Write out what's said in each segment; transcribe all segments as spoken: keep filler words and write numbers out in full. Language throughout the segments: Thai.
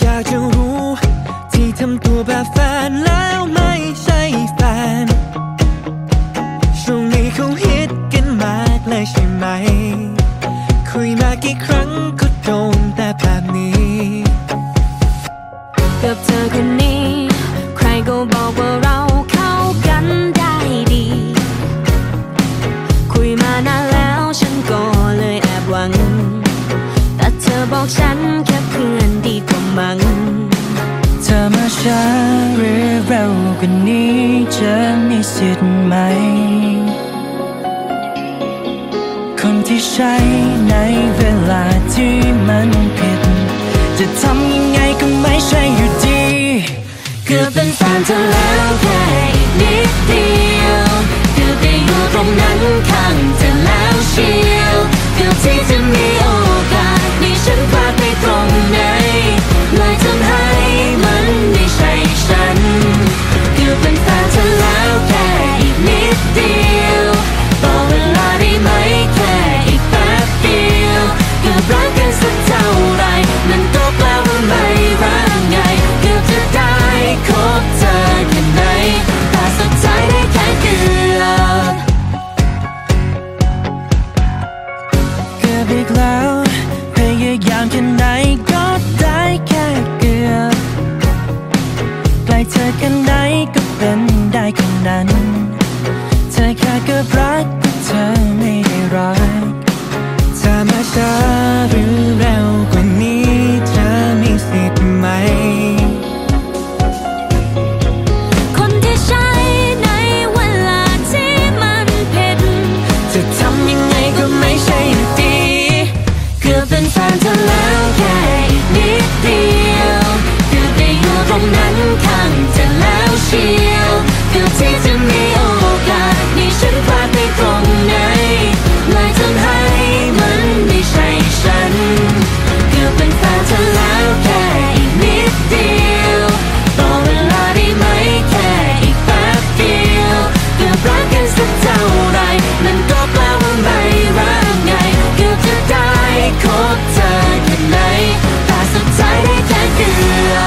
อยากจะรู้ที่ทำตัวแบบแฟนแล้วไม่ใช่แฟนช่วงนี้เขาฮิตกันมากเลยใช่ไหมคุยมากี่ครั้งก็โดนแต่แบบนี้กับเธอคนนี้ใครก็บอกว่าเราเข้ากันได้ดีคุยมานานแล้วฉันก็เลยแอบหวังแต่เธอบอกฉันแค่เพื่อนดีกว่ามั้งเธอมาช้าหรือเร็วกันนี้จะมีสิทธิ์ไหมคนที่ใช่ในเวลาที่มันผิดจะทำยังไงก็ไม่ใช่อยู่ดีเกือบเป็นแฟนเธอแล้วแค่อีกนิดเดียวเกือบได้อยู่ตรงนั้นข้างเธอแล้วเชียวเกือบที่จะมีโอกาสนี่ฉันพลาดไปตรงไหนเลยทำให้มันไม่ใช่ฉันเกือบเป็นแฟนเธอแล้วแค่อีกนิดเดียวต่อเวลาได้ไหมแค่อีกแป๊บเดียวเกือบรักกันสักเท่าไรมันก็แปลว่าไม่รักไงเกือบจะได้คบเธอแค่ไหนแต่สุดท้ายได้แค่เกือบเกือบอีกแล้วพยายามแค่ไหนก็ได้แค่เกือบใกล้เธอแค่ไหนก็เป็นได้แค่นั้นเธอแค่เกือบรักแต่เธอไม่ได้รักถ้ามาช้าหรือเร็วกว่านี้เธอมีสิทธิ์ไหมคนที่ใช่ในเวลาที่มันผิดจะทำยังไงก็ไม่ใช่อยู่ดีเกือบเป็นแฟนเธอแล้วแค่อีกนิดเดียวเกือบได้อยู่ตรงนั้นข้างเธอแล้วเชียวเกือบที่จะมีโอกาสนี่ฉันพลาดไปตรงไหนเลยทำให้มันไม่ใช่ฉันเกือบเป็นแฟนเธอแล้วแค่อีกนิดเดียวต่อเวลาได้ไหมแค่อีกแป๊บเดียวเกือบรักกันสักเท่าไรมันก็แปลว่าไม่รักไงเกือบจะได้คบเธอแค่ไหนแต่สุดท้ายได้แค่เกือบได้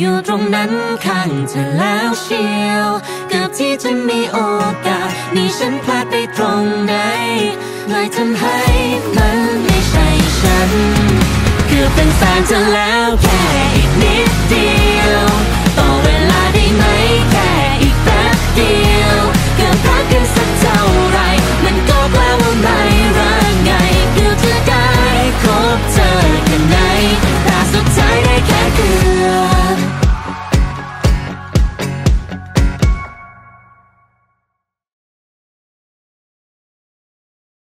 อยู่ตรงนั้นข้างเธอแล้วเชียวเกือบที่จะมีโอกาสนี่ฉันพลาดไปตรงไหนเลยทำให้มันไม่ใช่ฉันเกือบเป็นแฟนเธอแล้วแค่อีกนิดเดียว